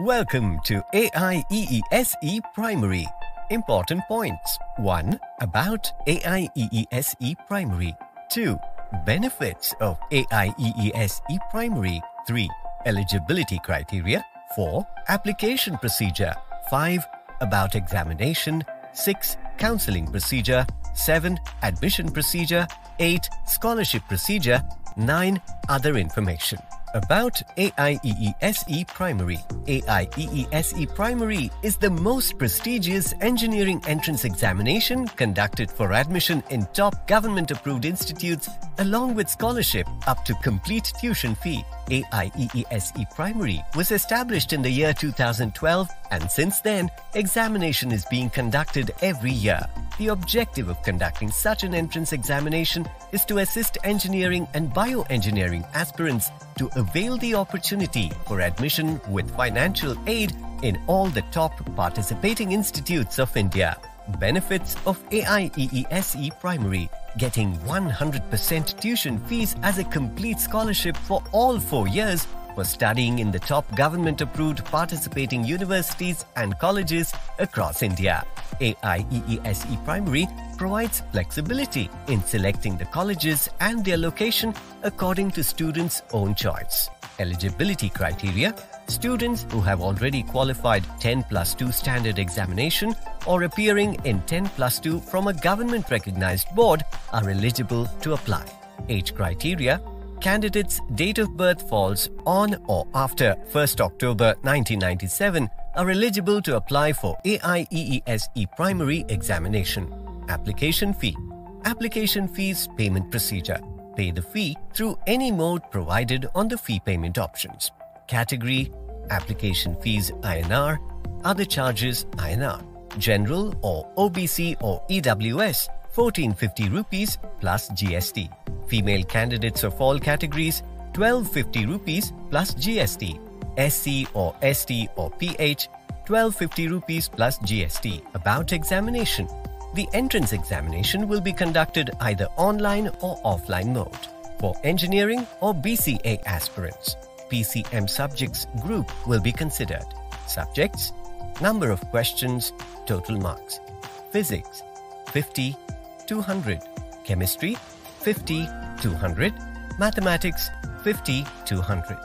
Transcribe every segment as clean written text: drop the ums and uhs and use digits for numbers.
Welcome to AIEESE Primary. Important points. 1. About AIEESE Primary. 2. Benefits of AIEESE Primary. 3. Eligibility criteria. 4. Application procedure. 5. About examination. 6. Counseling procedure. 7. Admission procedure. 8. Scholarship procedure. 9. Other information. About AIEESE Primary. AIEESE Primary is the most prestigious engineering entrance examination conducted for admission in top government-approved institutes along with scholarship up to complete tuition fee. AIEESE Primary was established in the year 2012 and since then, examination is being conducted every year. The objective of conducting such an entrance examination is to assist engineering and bioengineering aspirants to avail the opportunity for admission with financial aid in all the top participating institutes of India. Benefits of AIEESE Primary: getting 100% tuition fees as a complete scholarship for all 4 years for studying in the top government-approved participating universities and colleges across India. AIEESE Primary provides flexibility in selecting the colleges and their location according to students' own choice. Eligibility criteria: students who have already qualified 10+2 standard examination or appearing in 10+2 from a government-recognized board are eligible to apply. Age criteria: candidates' date of birth falls on or after 1st October 1997 are eligible to apply for AIEESE Primary examination. Application fee. Application fees payment procedure. Pay the fee through any mode provided on the fee payment options. Category: application fees INR, other charges INR, general or OBC or EWS 1450 rupees plus GST. Female candidates of all categories 1250 rupees plus GST. SC or ST or PH 1250 rupees plus GST. About examination. The entrance examination will be conducted either online or offline mode for engineering or BCA aspirants. PCM subjects group will be considered. Subjects: number of questions, total marks. Physics 50, 200. Chemistry 50, 200. Mathematics 50, 200.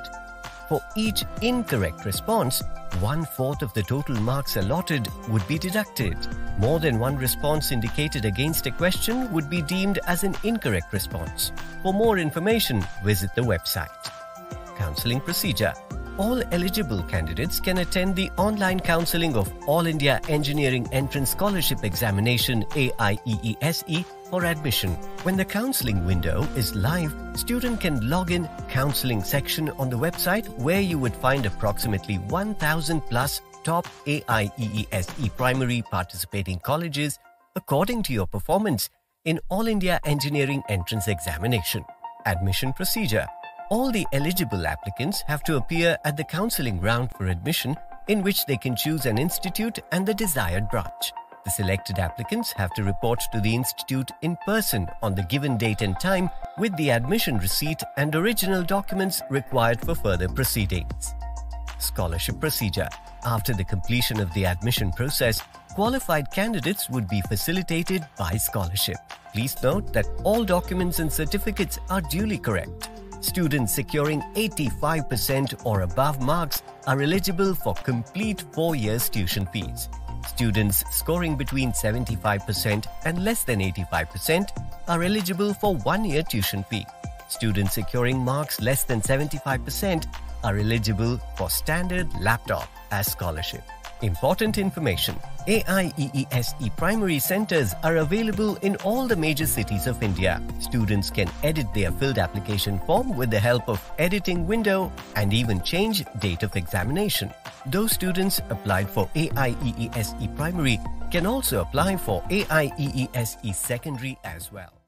For each incorrect response, 1/4 of the total marks allotted would be deducted. More than one response indicated against a question would be deemed as an incorrect response. For more information, visit the website. Counseling procedure. All eligible candidates can attend the online counseling of All India Engineering Entrance Scholarship Examination AIEESE for admission. When the counseling window is live, student can log in counseling section on the website where you would find approximately 1,000 plus top AIEESE primary participating colleges according to your performance in All India Engineering Entrance Examination. Admission procedure. All the eligible applicants have to appear at the counseling round for admission, in which they can choose an institute and the desired branch. The selected applicants have to report to the institute in person on the given date and time with the admission receipt and original documents required for further proceedings. Scholarship procedure. After the completion of the admission process, qualified candidates would be facilitated by scholarship. Please note that all documents and certificates are duly correct. Students securing 85% or above marks are eligible for complete 4 years tuition fees. Students scoring between 75% and less than 85% are eligible for 1 year tuition fee. Students securing marks less than 75% are eligible for standard laptop as scholarship. Important information. AIEESE primary centers are available in all the major cities of India. Students can edit their filled application form with the help of editing window and even change date of examination. Those students applied for AIEESE primary can also apply for AIEESE secondary as well.